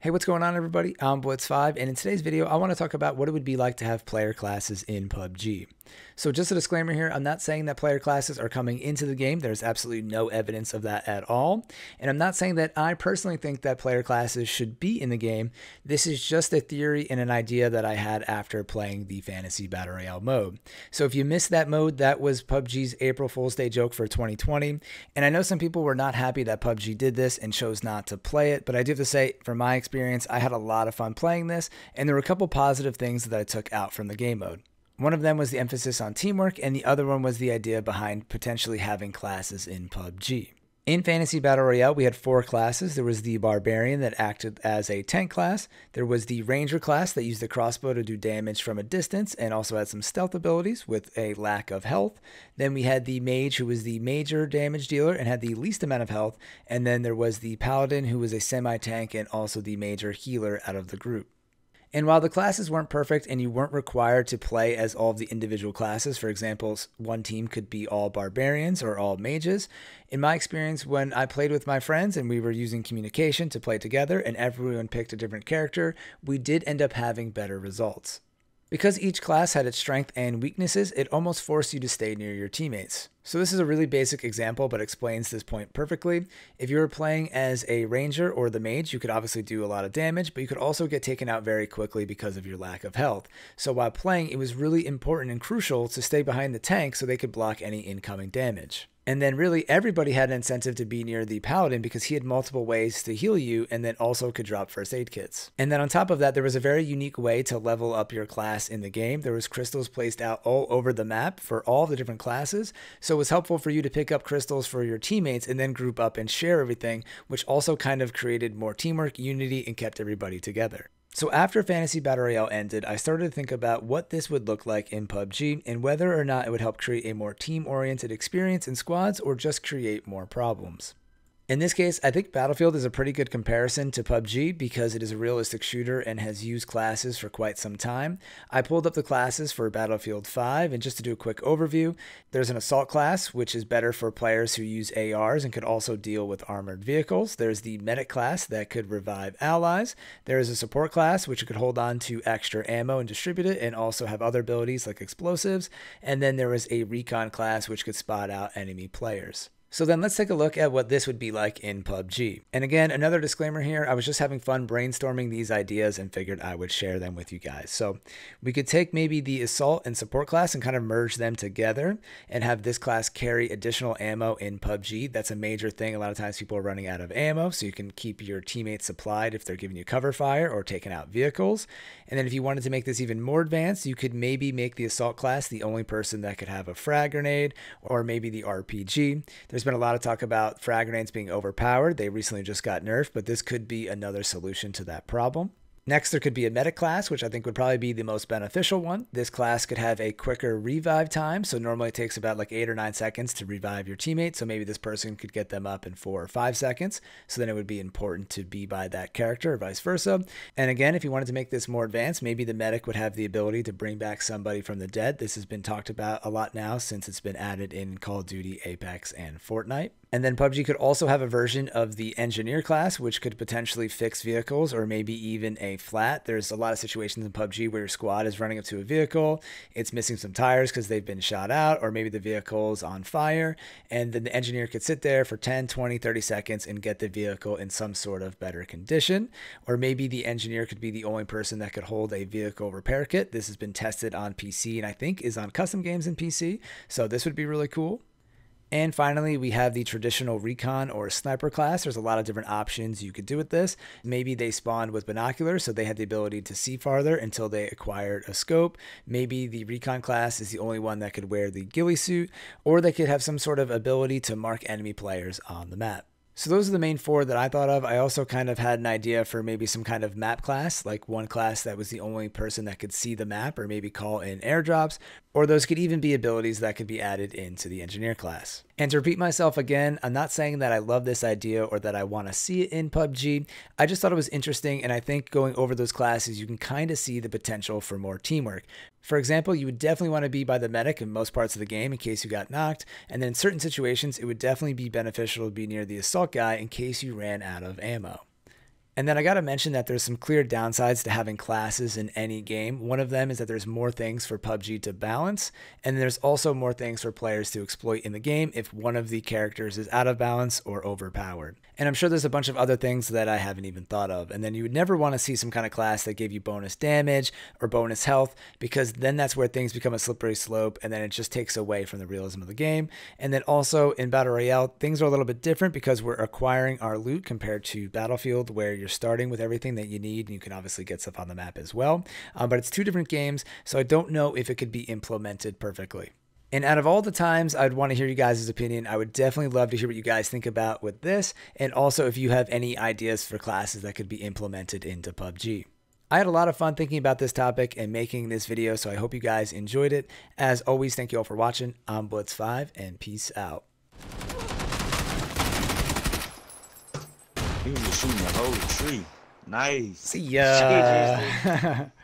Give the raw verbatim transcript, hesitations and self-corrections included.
Hey, what's going on everybody? I'm Blitz five, and in today's video, I want to talk about what it would be like to have player classes in P U B G. So just a disclaimer here, I'm not saying that player classes are coming into the game. There's absolutely no evidence of that at all. And I'm not saying that I personally think that player classes should be in the game. This is just a theory and an idea that I had after playing the Fantasy Battle Royale mode. So if you missed that mode, that was P U B G's April Fool's Day joke for twenty twenty. And I know some people were not happy that P U B G did this and chose not to play it, but I do have to say, from my experience, Experience, I had a lot of fun playing this, and there were a couple positive things that I took out from the game mode. One of them was the emphasis on teamwork, and the other one was the idea behind potentially having classes in P U B G. In Fantasy Battle Royale, we had four classes. There was the Barbarian that acted as a tank class. There was the Ranger class that used the crossbow to do damage from a distance and also had some stealth abilities with a lack of health. Then we had the Mage, who was the major damage dealer and had the least amount of health. And then there was the Paladin, who was a semi-tank and also the major healer out of the group. And while the classes weren't perfect and you weren't required to play as all of the individual classes, for example, one team could be all Barbarians or all Mages, in my experience when I played with my friends and we were using communication to play together and everyone picked a different character, we did end up having better results. Because each class had its strengths and weaknesses, it almost forced you to stay near your teammates. So this is a really basic example, but explains this point perfectly. If you were playing as a Ranger or the Mage, you could obviously do a lot of damage, but you could also get taken out very quickly because of your lack of health. So while playing, it was really important and crucial to stay behind the tank so they could block any incoming damage. And then really everybody had an incentive to be near the Paladin because he had multiple ways to heal you and then also could drop first aid kits. And then on top of that, there was a very unique way to level up your class in the game. There was crystals placed out all over the map for all the different classes. So it was helpful for you to pick up crystals for your teammates and then group up and share everything, which also kind of created more teamwork, unity, and kept everybody together. So after Fantasy Battle Royale ended, I started to think about what this would look like in P U B G and whether or not it would help create a more team-oriented experience in squads or just create more problems. In this case, I think Battlefield is a pretty good comparison to P U B G because it is a realistic shooter and has used classes for quite some time. I pulled up the classes for Battlefield five, and just to do a quick overview, there's an assault class, which is better for players who use A Rs and could also deal with armored vehicles. There's the medic class that could revive allies. There is a support class, which could hold on to extra ammo and distribute it, and also have other abilities like explosives. And then there is a recon class, which could spot out enemy players. So then let's take a look at what this would be like in P U B G. And again, another disclaimer here, I was just having fun brainstorming these ideas and figured I would share them with you guys. So we could take maybe the assault and support class and kind of merge them together and have this class carry additional ammo in P U B G. That's a major thing. A lot of times people are running out of ammo, so you can keep your teammates supplied if they're giving you cover fire or taking out vehicles. And then if you wanted to make this even more advanced, you could maybe make the assault class the only person that could have a frag grenade or maybe the R P G. There's There's been a lot of talk about frag grenades being overpowered. They recently just got nerfed, but this could be another solution to that problem. Next, there could be a medic class, which I think would probably be the most beneficial one. This class could have a quicker revive time. So normally it takes about like eight or nine seconds to revive your teammate. So maybe this person could get them up in four or five seconds. So then it would be important to be by that character or vice versa. And again, if you wanted to make this more advanced, maybe the medic would have the ability to bring back somebody from the dead. This has been talked about a lot now since it's been added in Call of Duty, Apex, and Fortnite. And then P U B G could also have a version of the engineer class, which could potentially fix vehicles or maybe even a flat. There's a lot of situations in P U B G where your squad is running up to a vehicle, it's missing some tires because they've been shot out, or maybe the vehicle's on fire, and then the engineer could sit there for ten, twenty, thirty seconds and get the vehicle in some sort of better condition. Or maybe the engineer could be the only person that could hold a vehicle repair kit. This has been tested on P C and I think is on custom games in P C, so this would be really cool. And finally, we have the traditional recon or sniper class. There's a lot of different options you could do with this. Maybe they spawned with binoculars, so they had the ability to see farther until they acquired a scope. Maybe the recon class is the only one that could wear the ghillie suit, or they could have some sort of ability to mark enemy players on the map. So those are the main four that I thought of. I also kind of had an idea for maybe some kind of map class, like one class that was the only person that could see the map or maybe call in airdrops, or those could even be abilities that could be added into the engineer class. And to repeat myself again, I'm not saying that I love this idea or that I want to see it in P U B G. I just thought it was interesting, and I think going over those classes, you can kind of see the potential for more teamwork. For example, you would definitely want to be by the medic in most parts of the game in case you got knocked, and then in certain situations, it would definitely be beneficial to be near the assault guy in case you ran out of ammo. And then I got to mention that there's some clear downsides to having classes in any game. One of them is that there's more things for P U B G to balance, and there's also more things for players to exploit in the game if one of the characters is out of balance or overpowered. And I'm sure there's a bunch of other things that I haven't even thought of. And then you would never want to see some kind of class that gave you bonus damage or bonus health, because then that's where things become a slippery slope, and then it just takes away from the realism of the game. And then also in Battle Royale, things are a little bit different because we're acquiring our loot compared to Battlefield, where you're starting with everything that you need, and you can obviously get stuff on the map as well. Um, but it's two different games, so I don't know if it could be implemented perfectly. And out of all the times I'd want to hear you guys' opinion, I would definitely love to hear what you guys think about with this, and also if you have any ideas for classes that could be implemented into P U B G. I had a lot of fun thinking about this topic and making this video, so I hope you guys enjoyed it. As always, thank you all for watching. I'm Blitz five, and peace out. He was shooting the whole tree. Nice. See ya.